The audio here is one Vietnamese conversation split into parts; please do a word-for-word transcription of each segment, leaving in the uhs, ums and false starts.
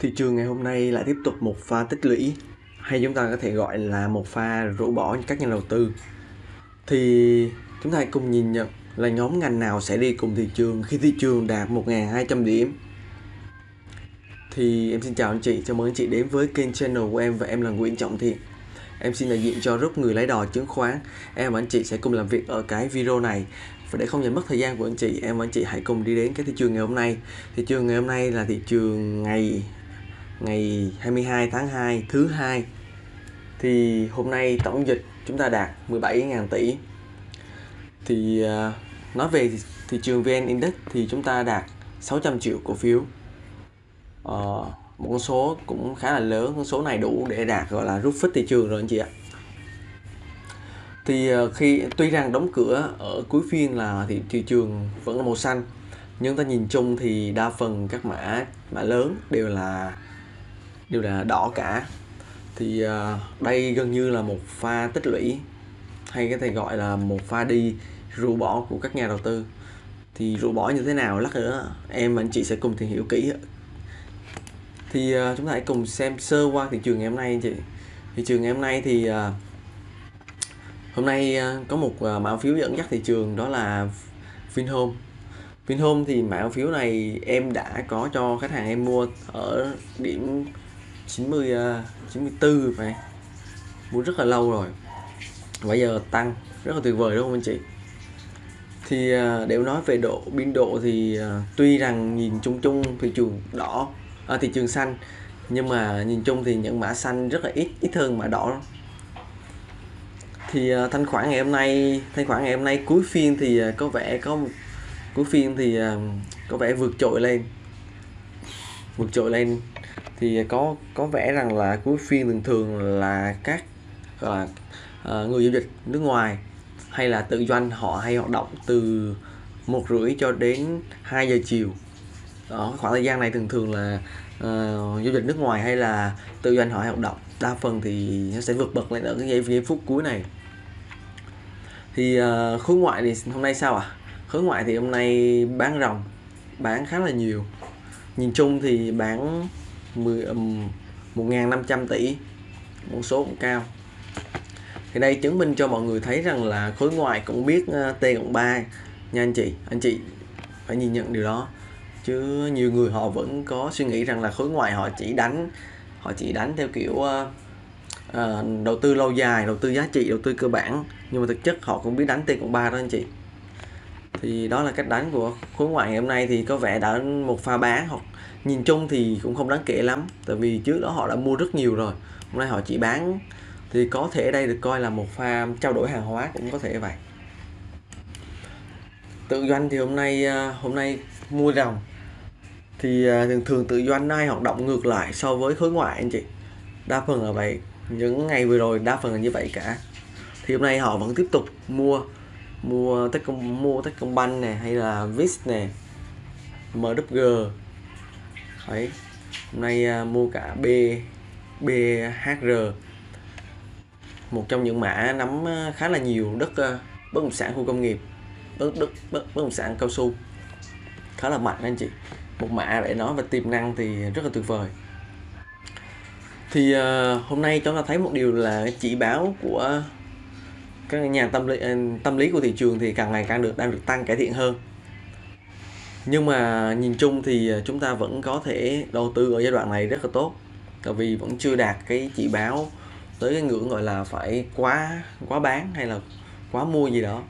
Thị trường ngày hôm nay lại tiếp tục một pha tích lũy, hay chúng ta có thể gọi là một pha rũ bỏ các nhà đầu tư. Thì chúng ta hãy cùng nhìn nhận là nhóm ngành nào sẽ đi cùng thị trường khi thị trường đạt một nghìn hai trăm điểm. Thì em xin chào anh chị, chào mừng anh chị đến với kênh channel của em, và em là Nguyễn Trọng Thiện. Em xin đại diện cho group Người Lái Đò Chứng Khoán. Em và anh chị sẽ cùng làm việc ở cái video này. Và để không dành mất thời gian của anh chị, em và anh chị hãy cùng đi đến cái thị trường ngày hôm nay. Thị trường ngày hôm nay là thị trường ngày ngày hai mươi hai tháng hai, thứ hai. Thì hôm nay tổng dịch chúng ta đạt mười bảy nghìn tỷ. Thì nói về thị trường vê en Index thì chúng ta đạt sáu trăm triệu cổ phiếu. Ờ, một con số cũng khá là lớn, con số này đủ để đạt gọi là rút phích thị trường rồi anh chị ạ. Thì khi tuy rằng đóng cửa ở cuối phiên là thị, thị trường vẫn là màu xanh, nhưng ta nhìn chung thì đa phần các mã mã lớn đều là đều là đỏ cả. Thì uh, đây gần như là một pha tích lũy, hay có thể gọi là một pha đi rũ bỏ của các nhà đầu tư. Thì rũ bỏ như thế nào lát nữa em và anh chị sẽ cùng tìm hiểu kỹ. Thì uh, chúng ta hãy cùng xem sơ qua thị trường ngày hôm nay anh chị. Thị trường ngày hôm nay thì uh, hôm nay uh, có một uh, mã phiếu dẫn dắt thị trường, đó là Vinhome. Vinhome thì mã phiếu này em đã có cho khách hàng em mua ở điểm chín mươi, chín mươi tư phải, mua rất là lâu rồi. Bây giờ tăng rất là tuyệt vời đúng không anh chị? Thì uh, để nói về độ biên độ thì uh, tuy rằng nhìn chung chung thị trường đỏ, à, thị trường xanh, nhưng mà nhìn chung thì những mã xanh rất là ít, ít hơn mã đỏ. Thì uh, thanh khoản ngày hôm nay, thanh khoản ngày hôm nay cuối phiên thì uh, có vẻ có cuối phiên thì uh, có vẻ vượt trội lên, vượt trội lên. Thì có có vẻ rằng là cuối phiên thường thường là các là, uh, người giao dịch nước ngoài hay là tự doanh họ hay hoạt động từ một rưỡi cho đến hai giờ chiều. Ở khoảng thời gian này thường thường là uh, giao dịch nước ngoài hay là tự doanh họ hoạt động, đa phần thì nó sẽ vượt bậc lên ở cái giây phút cuối này. Thì uh, khối ngoại thì hôm nay sao ạ? À? Khối ngoại thì hôm nay bán ròng, bán khá là nhiều. Nhìn chung thì bán một nghìn năm trăm tỷ, một số cũng cao. Thì đây chứng minh cho mọi người thấy rằng là khối ngoại cũng biết T cộng ba nha anh chị. Anh chị phải nhìn nhận điều đó. Chứ nhiều người họ vẫn có suy nghĩ rằng là khối ngoại họ chỉ đánh họ chỉ đánh theo kiểu uh, uh, đầu tư lâu dài, đầu tư giá trị, đầu tư cơ bản, nhưng mà thực chất họ cũng biết đánh T cộng ba đó anh chị. Thì đó là cách đánh của khối ngoại ngày hôm nay. Thì có vẻ đã một pha bán, hoặc nhìn chung thì cũng không đáng kể lắm, tại vì trước đó họ đã mua rất nhiều rồi, hôm nay họ chỉ bán. Thì có thể đây được coi là một pha trao đổi hàng hóa, cũng có thể vậy. Tự doanh thì hôm nay hôm nay mua ròng. Thì thường thường tự doanh nay hoạt động ngược lại so với khối ngoại anh chị, đa phần là vậy. Những ngày vừa rồi đa phần là như vậy cả. Thì hôm nay họ vẫn tiếp tục mua mua Techcombank, mua Techcombank này, hay là vê i đê này, em vê giê. Đấy. Hôm nay uh, mua cả B, bê hát rờ, một trong những mã nắm khá là nhiều đất uh, bất động sản khu công nghiệp, đất đất bất, bất động sản cao su khá là mạnh anh chị. Một mã để nói về tiềm năng thì rất là tuyệt vời. Thì uh, hôm nay chúng ta thấy một điều là chỉ báo của các nhà tâm lý tâm lý của thị trường thì càng ngày càng được đang được tăng cải thiện hơn. Nhưng mà nhìn chung thì chúng ta vẫn có thể đầu tư ở giai đoạn này rất là tốt, tại vì vẫn chưa đạt cái chỉ báo tới cái ngưỡng gọi là phải quá quá bán hay là quá mua gì đó.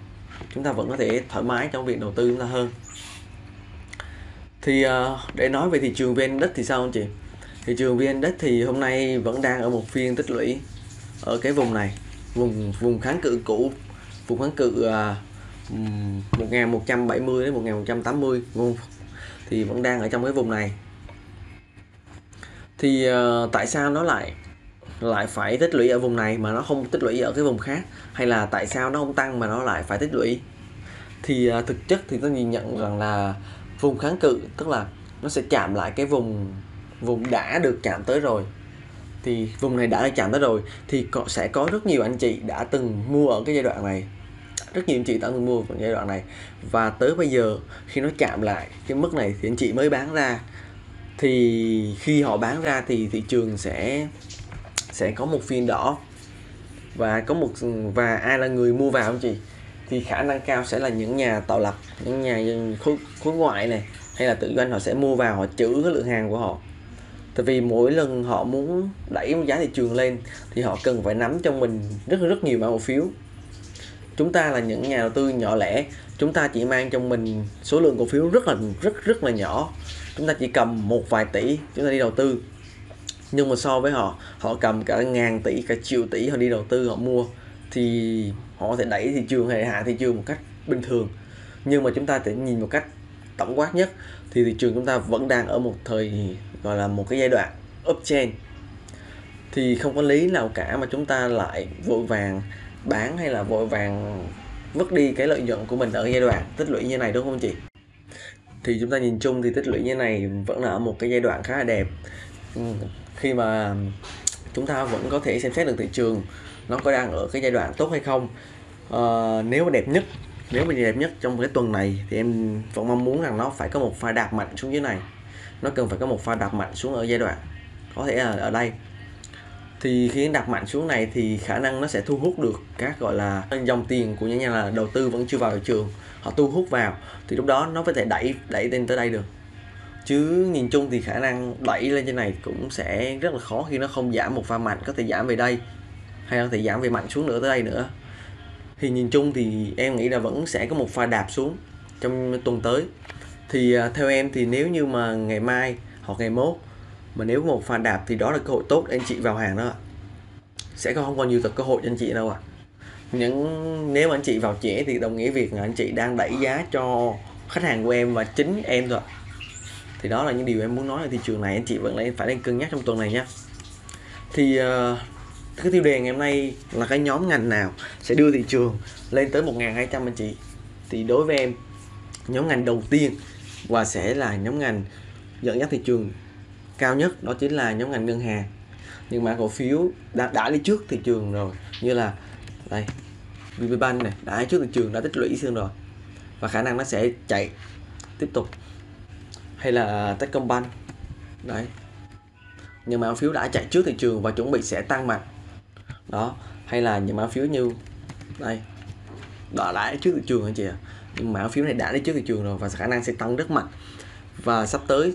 Chúng ta vẫn có thể thoải mái trong việc đầu tư chúng ta hơn. Thì để nói về thị trường vê en Index thì sao anh chị? Thị trường vê en Index thì hôm nay vẫn đang ở một phiên tích lũy ở cái vùng này, vùng vùng kháng cự cũ, vùng kháng cự một nghìn một trăm bảy mươi đến một nghìn một trăm tám mươi ngon, thì vẫn đang ở trong cái vùng này. Thì uh, tại sao nó lại lại phải tích lũy ở vùng này mà nó không tích lũy ở cái vùng khác, hay là tại sao nó không tăng mà nó lại phải tích lũy? Thì uh, thực chất thì tôi nhìn nhận rằng là vùng kháng cự tức là nó sẽ chạm lại cái vùng vùng đã được chạm tới rồi. Thì vùng này đã được chạm tới rồi thì có, sẽ có rất nhiều anh chị đã từng mua ở cái giai đoạn này, rất nhiều anh chị đã từng mua vào giai đoạn này, và tới bây giờ khi nó chạm lại cái mức này thì anh chị mới bán ra. thì khi họ bán ra thì thị trường sẽ sẽ có một phiên đỏ, và có một và ai là người mua vào không chị? Thì khả năng cao sẽ là những nhà tạo lập, những nhà khối, khối ngoại này hay là tự doanh, họ sẽ mua vào, họ trữ cái lượng hàng của họ. Tại vì mỗi lần họ muốn đẩy giá thị trường lên thì họ cần phải nắm trong mình rất rất nhiều mã cổ phiếu. Chúng ta là những nhà đầu tư nhỏ lẻ, chúng ta chỉ mang trong mình số lượng cổ phiếu rất là rất rất là nhỏ. Chúng ta chỉ cầm một vài tỷ chúng ta đi đầu tư. Nhưng mà so với họ, họ cầm cả ngàn tỷ, cả triệu tỷ họ đi đầu tư, họ mua thì họ có thể đẩy thị trường hay hạ thị trường một cách bình thường. Nhưng mà chúng ta sẽ nhìn một cách tổng quát nhất thì thị trường chúng ta vẫn đang ở một thời gọi là một cái giai đoạn uptrend. Thì không có lý nào cả mà chúng ta lại vội vàng bán hay là vội vàng vứt đi cái lợi nhuận của mình ở giai đoạn tích lũy như này, đúng không chị? Thì chúng ta nhìn chung thì tích lũy như này vẫn là ở một cái giai đoạn khá là đẹp, khi mà chúng ta vẫn có thể xem xét được thị trường nó có đang ở cái giai đoạn tốt hay không. À, nếu mà đẹp nhất, nếu mà đẹp nhất trong cái tuần này thì em vẫn mong muốn rằng nó phải có một pha đạp mạnh xuống dưới này. Nó cần phải có một pha đạp mạnh xuống ở giai đoạn có thể là ở đây. Thì khi đạp mạnh xuống này thì khả năng nó sẽ thu hút được các gọi là dòng tiền của những nhà là đầu tư vẫn chưa vào thị trường, họ thu hút vào thì lúc đó nó có thể đẩy đẩy lên tới đây được. Chứ nhìn chung thì khả năng đẩy lên trên này cũng sẽ rất là khó khi nó không giảm một pha mạnh, có thể giảm về đây hay có thể giảm về mạnh xuống nữa tới đây nữa. Thì nhìn chung thì em nghĩ là vẫn sẽ có một pha đạp xuống trong tuần tới. Thì theo em thì nếu như mà ngày mai hoặc ngày mốt mà nếu một pha đạp thì đó là cơ hội tốt để anh chị vào hàng đó ạ. Sẽ không còn nhiều cơ hội cho anh chị đâu ạ. À. Những nếu mà anh chị vào trễ thì đồng nghĩa việc là anh chị đang đẩy giá cho khách hàng của em và chính em thôi ạ. À. Thì đó là những điều em muốn nói là thị trường này anh chị vẫn phải nên cân nhắc trong tuần này nhé. Thì uh, cái tiêu đề ngày hôm nay là cái nhóm ngành nào sẽ đưa thị trường lên tới một nghìn hai trăm anh chị. Thì đối với em, nhóm ngành đầu tiên và sẽ là nhóm ngành dẫn dắt thị trường cao nhất đó chính là nhóm ngành ngân hàng. Nhưng mà cổ phiếu đã, đã đi trước thị trường rồi, như là đây VPBank này đã đi trước thị trường, đã tích lũy xương rồi và khả năng nó sẽ chạy tiếp tục, hay là Techcombank đấy. Nhưng mà cổ phiếu đã chạy trước thị trường và chuẩn bị sẽ tăng mạnh đó, hay là những mã phiếu như đây đã đã đi trước thị trường anh chị ạ. Nhưng mã cổ phiếu này đã đi trước thị trường rồi và khả năng sẽ tăng rất mạnh, và sắp tới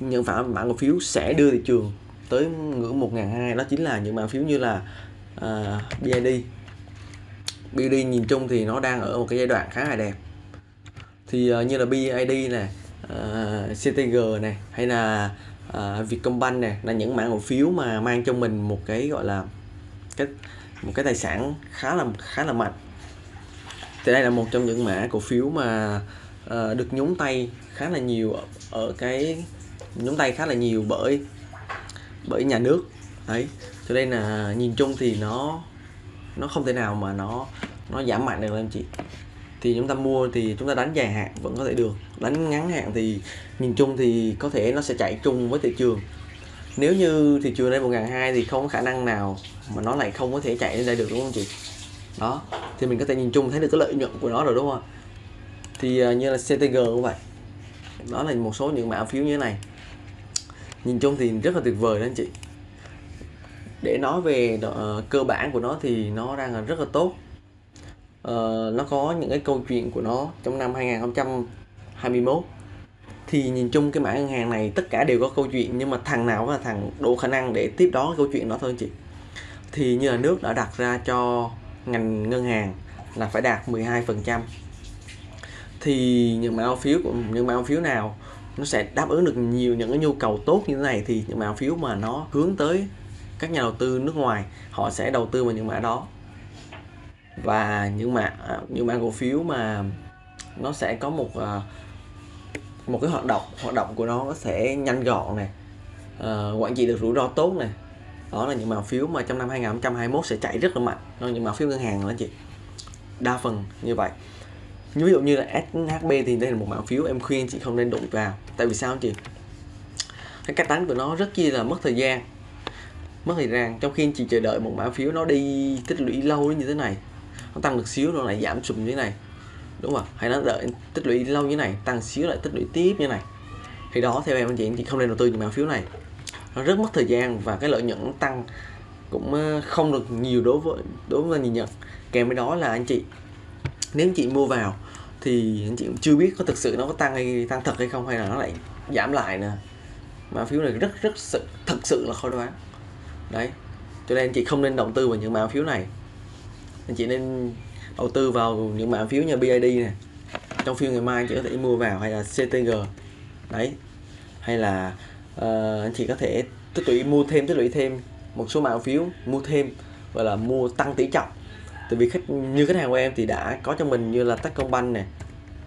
những mã cổ phiếu sẽ đưa thị trường tới ngưỡng một nghìn hai trăm, đó chính là những mã cổ phiếu như là uh, bê i đê. bê i đê nhìn chung thì nó đang ở một cái giai đoạn khá là đẹp. Thì uh, như là bê i đê này, uh, xê tê giê này hay là uh, Vietcombank này là những mã cổ phiếu mà mang trong mình một cái gọi là cái một cái tài sản khá là khá là mạnh. Thì đây là một trong những mã cổ phiếu mà Uh, được nhúng tay khá là nhiều ở, ở cái nhúng tay khá là nhiều bởi bởi nhà nước đấy. Cho nên là nhìn chung thì nó nó không thể nào mà nó nó giảm mạnh được em chị. Thì chúng ta mua thì chúng ta đánh dài hạn vẫn có thể được, đánh ngắn hạn thì nhìn chung thì có thể nó sẽ chạy chung với thị trường. Nếu như thị trường lên một nghìn hai trăm thì không có khả năng nào mà nó lại không có thể chạy lên đây được, đúng không chị? Đó thì mình có thể nhìn chung thấy được cái lợi nhuận của nó rồi, đúng không? Thì như là xê tê giê cũng vậy. Đó là một số những mã cổ phiếu như thế này. Nhìn chung thì rất là tuyệt vời đó anh chị. Để nói về đo, cơ bản của nó thì nó đang là rất là tốt. Ờ, nó có những cái câu chuyện của nó trong năm hai nghìn không trăm hai mươi mốt. Thì nhìn chung cái mã ngân hàng này tất cả đều có câu chuyện, nhưng mà thằng nào là thằng đủ khả năng để tiếp đó câu chuyện đó thôi anh chị. Thì như là nước đã đặt ra cho ngành ngân hàng là phải đạt mười hai phần trăm. Thì những mã cổ phiếu của những mã cổ phiếu nào nó sẽ đáp ứng được nhiều những cái nhu cầu tốt như thế này thì những mã cổ phiếu mà nó hướng tới các nhà đầu tư nước ngoài họ sẽ đầu tư vào những mã đó. Và những mã những mã cổ phiếu mà nó sẽ có một một cái hoạt động hoạt động của nó sẽ nhanh gọn này, quản trị được rủi ro tốt này, đó là những mã cổ phiếu mà trong năm hai nghìn không trăm hai mươi mốt sẽ chạy rất là mạnh. Đó là những mã cổ phiếu ngân hàng đó chị, đa phần như vậy. Ví dụ như là ét hát bê thì đây là một mã phiếu em khuyên chị không nên đụng vào. Tại vì sao không chị? Cái cách đánh của nó rất chi là mất thời gian. Mất thời gian trong khi chị chờ đợi một mã phiếu nó đi tích lũy lâu như thế này, nó tăng được xíu nó lại giảm sùm như thế này, đúng không? Hay nó đợi tích lũy lâu như thế này, tăng xíu lại tích lũy tiếp như thế này. Thì đó, theo em anh chị, anh chị không nên đầu tư những mã phiếu này, nó rất mất thời gian và cái lợi nhuận tăng cũng không được nhiều đối với đối với nhìn nhận. Kèm với đó là anh chị, nếu anh chị mua vào thì anh chị cũng chưa biết có thực sự nó có tăng hay tăng thật hay không, hay là nó lại giảm lại nè. Mã phiếu này rất rất sự thật sự là khó đoán đấy, cho nên anh chị không nên đầu tư vào những mã phiếu này. Anh chị nên đầu tư vào những mã phiếu như bê i đê này, trong phiên ngày mai anh chị có thể mua vào, hay là xê tê giê đấy, hay là uh, anh chị có thể tích lũy mua thêm, tích lũy thêm một số mã phiếu, mua thêm gọi là mua tăng tỷ trọng. Tại vì khách như khách hàng của em thì đã có cho mình như là Techcombank này,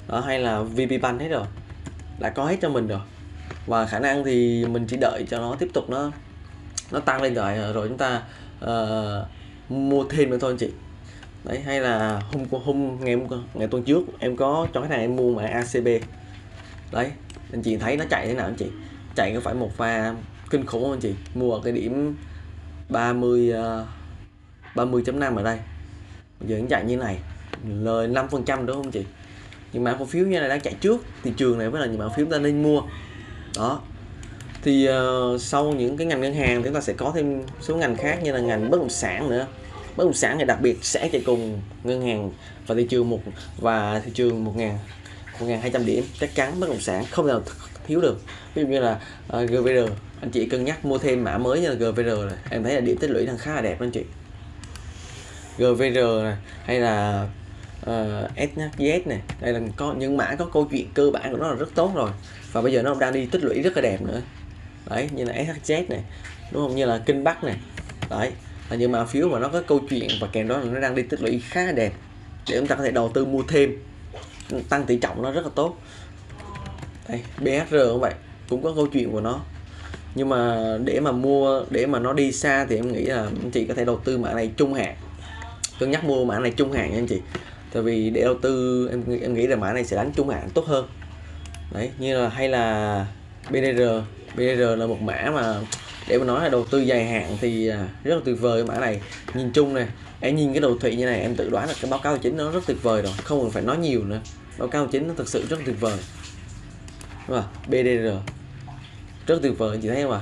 đó, hay là VPBank hết rồi, đã có hết cho mình rồi, và khả năng thì mình chỉ đợi cho nó tiếp tục nó nó tăng lên rồi rồi chúng ta uh, mua thêm nữa thôi anh chị. Đấy, hay là hôm hôm ngày ngày tuần trước em có cho khách hàng em mua mã a xê bê đấy, anh chị thấy nó chạy thế nào anh chị, chạy có phải một pha kinh khủng không anh chị, mua ở cái điểm ba mươi chấm năm ở đây, bây giờ nó chạy như này lời năm phần trăm đúng không chị. Nhưng mà cổ phiếu như này đang chạy trước thị trường này mới là những mã phiếu ta nên mua đó. Thì uh, sau những cái ngành ngân hàng chúng ta sẽ có thêm số ngành khác như là ngành bất động sản nữa. Bất động sản này đặc biệt sẽ chạy cùng ngân hàng và thị trường một và thị trường một nghìn hai trăm điểm, chắc chắn bất động sản không nào thiếu được. Ví dụ như là uh, giê vê rờ, anh chị cân nhắc mua thêm mã mới như là giê vê rờ này, em thấy là điểm tích lũy đang khá là đẹp anh chị. giê vê rờ này, hay là uh, ét hát zét này, đây là có những mã có câu chuyện cơ bản của nó là rất tốt rồi, và bây giờ nó đang đi tích lũy rất là đẹp nữa đấy, như là ét hát zét này đúng không, như là Kinh Bắc này đấy, là những mã phiếu mà nó có câu chuyện và kèm đó là nó đang đi tích lũy khá là đẹp để chúng ta có thể đầu tư mua thêm, tăng tỷ trọng nó rất là tốt. Đây, bê ét rờ cũng vậy, cũng có câu chuyện của nó, nhưng mà để mà mua để mà nó đi xa thì em nghĩ là anh chị có thể đầu tư mã này trung hạn, cân nhắc mua mã này trung hạn nha anh chị, tại vì để đầu tư em em nghĩ là mã này sẽ đánh trung hạn tốt hơn đấy. Như là hay là bê đê rờ, bê đê rờ là một mã mà để mà nói là đầu tư dài hạn thì rất là tuyệt vời. Mã này nhìn chung này, em nhìn cái đồ thị như này em tự đoán là cái báo cáo chính nó rất tuyệt vời rồi, không cần phải nói nhiều nữa, báo cáo chính nó thực sự rất tuyệt vời. Và bê đê rờ rất tuyệt vời, chị thấy không ạ?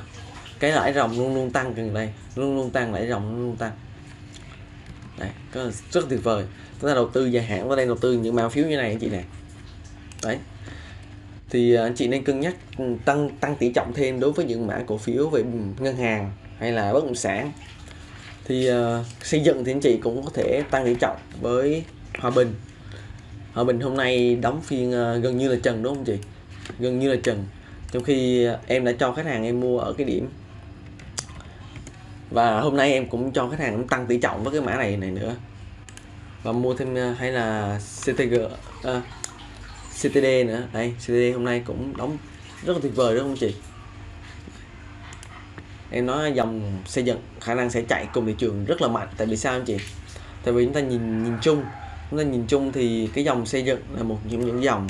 Cái lãi ròng luôn luôn tăng gần đây, luôn luôn tăng, lãi ròng luôn luôn tăng đấy, rất tuyệt vời. Chúng ta đầu tư dài hạn và đây đầu tư những mã phiếu như này anh chị này đấy, thì anh chị nên cân nhắc tăng tăng tỷ trọng thêm đối với những mã cổ phiếu về ngân hàng hay là bất động sản. Thì uh, xây dựng thì anh chị cũng có thể tăng tỷ trọng với Hòa Bình. Hòa Bình hôm nay đóng phiên uh, gần như là trần đúng không chị, gần như là trần, trong khi uh, em đã cho khách hàng em mua ở cái điểm, và hôm nay em cũng cho khách hàng em tăng tỷ trọng với cái mã này này nữa và mua thêm uh, hay là xê tê giê, uh, xê tê đê nữa. Đây, xê tê đê hôm nay cũng đóng rất là tuyệt vời đúng không chị? Em nói dòng xây dựng khả năng sẽ chạy cùng thị trường rất là mạnh. Tại vì sao anh chị? Tại vì chúng ta nhìn nhìn chung, chúng ta nhìn chung thì cái dòng xây dựng là một trong những dòng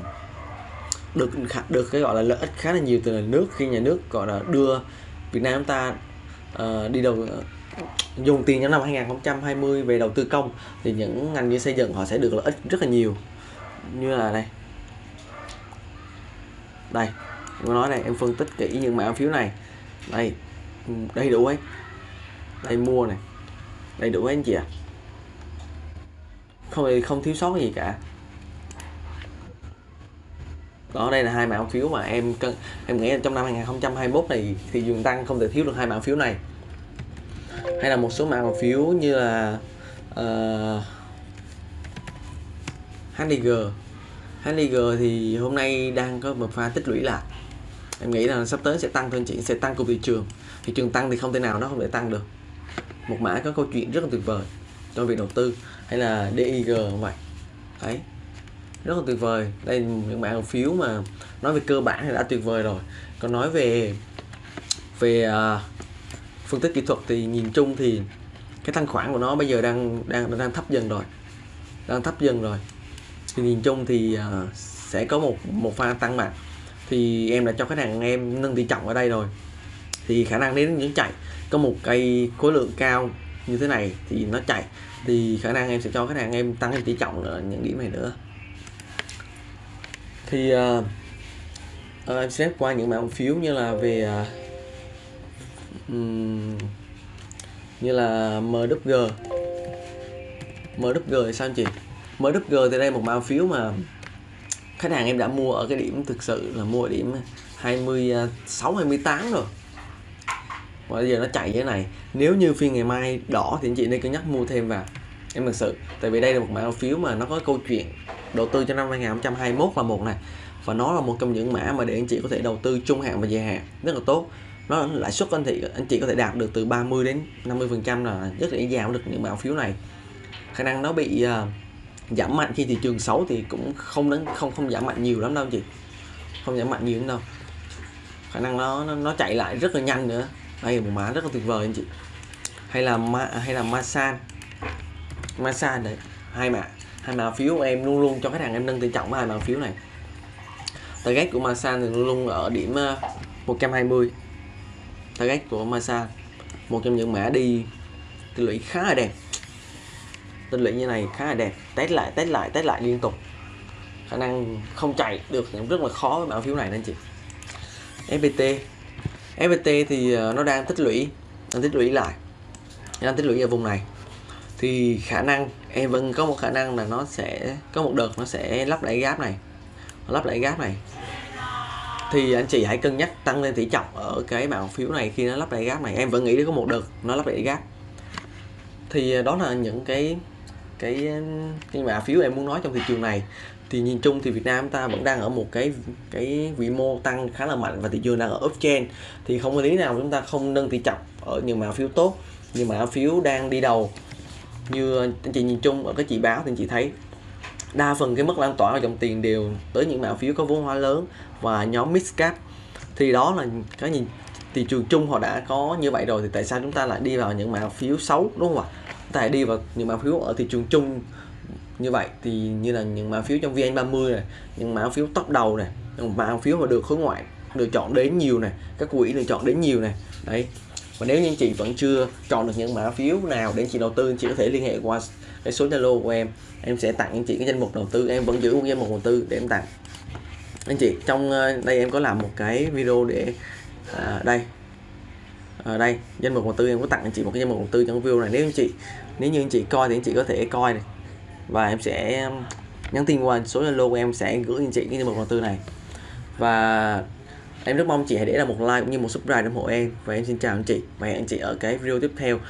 được được cái gọi là lợi ích khá là nhiều từ nhà nước, khi nhà nước gọi là đưa Việt Nam chúng ta uh, đi đầu dùng tiền trong năm hai nghìn không trăm hai mươi về đầu tư công, thì những ngành như xây dựng họ sẽ được lợi ích rất là nhiều. Như là đây, đây em nói này, em phân tích kỹ những mã phiếu này đây, đầy đủ ấy, đây mua này đầy đủ ấy anh chị ạ, à? không không thiếu sót gì cả. Đó, đây là hai mã phiếu mà em cần, em nghĩ là trong năm hai nghìn không trăm hai mươi mốt này thì dường tăng không thể thiếu được hai mã phiếu này, hay là một số mã phiếu như là uh, hát en giê. hát en giê thì hôm nay đang có một pha tích lũy lại, em nghĩ là sắp tới sẽ tăng thôi anh chị, sẽ tăng cùng thị trường. Thị trường tăng thì không thể nào nó không thể tăng được, một mã có câu chuyện rất là tuyệt vời trong việc đầu tư. Hay là đê i giê không vậy đấy, rất là tuyệt vời. Đây là những mã cổ phiếu mà nói về cơ bản thì đã tuyệt vời rồi, còn nói về về uh, phân tích kỹ thuật thì nhìn chung thì cái thanh khoản của nó bây giờ đang đang đang thấp dần rồi, đang thấp dần rồi. Thì nhìn chung thì uh, sẽ có một một pha tăng mạnh, thì em đã cho khách hàng em nâng tỷ trọng ở đây rồi, thì khả năng đến những chạy có một cây khối lượng cao như thế này thì nó chạy, thì khả năng em sẽ cho khách hàng em tăng tỷ trọng ở những điểm này nữa. Thì uh, à, em sẽ qua những mã cổ phiếu như là về um, như là em vê giê. em vê giê thì sao anh chị? em vê giê thì đây một mã cổ phiếu mà khách hàng em đã mua ở cái điểm thực sự là mua ở điểm hai mươi sáu, hai mươi tám rồi. Và bây giờ nó chạy như thế này, nếu như phiên ngày mai đỏ thì anh chị nên cân nhắc mua thêm vào. Em thực sự, tại vì đây là một mã cổ phiếu mà nó có câu chuyện đầu tư cho năm hai nghìn không trăm hai mươi mốt là một này. Và nó là một trong những mã mà để anh chị có thể đầu tư trung hạn và dài hạn rất là tốt. Nó lãi suất anh chị anh chị có thể đạt được từ ba mươi đến năm mươi phần trăm là rất dễ dàng được những mã cổ phiếu này. Khả năng nó bị uh, giảm mạnh khi thị trường xấu thì cũng không đến không không giảm mạnh nhiều lắm đâu anh chị. Không giảm mạnh nhiều lắm đâu. Khả năng nó nó, nó chạy lại rất là nhanh nữa. Đây một mã rất là tuyệt vời anh chị. Hay là ma, hay là Masan. Masan đấy, hai mã, hai mã phiếu em luôn luôn cho khách hàng em nâng tỷ trọng hai mã phiếu này. Target của Masan thì luôn luôn ở điểm một trăm hai mươi. Target của Masan một trong những mã đi tích lũy khá là đẹp. Tích lũy như này khá là đẹp, test lại, test lại, test lại liên tục. Khả năng không chạy được cũng rất là khó với mã phiếu này anh chị. ép pê tê. ép pê tê thì nó đang tích lũy, đang tích lũy lại, đang tích lũy ở vùng này. Thì khả năng em vẫn có một khả năng là nó sẽ có một đợt nó sẽ lắp lại gap này, lắp lại gap này. Thì anh chị hãy cân nhắc tăng lên tỷ trọng ở cái mã cổ phiếu này khi nó lắp lại gap này. Em vẫn nghĩ đến có một đợt nó lắp lại gap. Thì đó là những cái cái cái mã phiếu em muốn nói trong thị trường này. Thì nhìn chung thì Việt Nam chúng ta vẫn đang ở một cái cái vĩ mô tăng khá là mạnh và thị trường đang ở uptrend, thì không có lý nào chúng ta không nâng tỷ trọng ở những mã phiếu tốt, những mã phiếu đang đi đầu. Như anh chị nhìn chung ở cái chỉ báo thì anh chị thấy đa phần cái mức lan tỏa và dòng tiền đều tới những mã phiếu có vốn hóa lớn và nhóm midcap. Thì đó là cái nhìn thị trường chung họ đã có như vậy rồi, thì tại sao chúng ta lại đi vào những mã phiếu xấu, đúng không ạ? Chúng ta hãy đi vào những mã phiếu ở thị trường chung như vậy, thì như là những mã phiếu trong vê en ba mươi này, những mã phiếu top đầu này, những mã phiếu mà được khối ngoại lựa chọn đến nhiều này, các quỹ lựa chọn đến nhiều này đấy. Và nếu như anh chị vẫn chưa chọn được những mã phiếu nào để anh chị đầu tư, anh chị có thể liên hệ qua cái số Zalo của em. Em sẽ tặng anh chị cái danh mục đầu tư, em vẫn giữ nguyên danh mục đầu tư để em tặng anh chị. Trong đây em có làm một cái video để à, đây ở à, đây danh mục đầu tư, em có tặng anh chị một cái danh mục đầu tư trong video này. Nếu anh chị nếu như anh chị coi thì anh chị có thể coi này, và em sẽ nhắn tin qua số Zalo của em, sẽ gửi anh chị cái danh mục đầu tư này. Và em rất mong chị hãy để lại một like cũng như một subscribe ủng hộ em. Và em xin chào anh chị và hẹn anh chị ở cái video tiếp theo.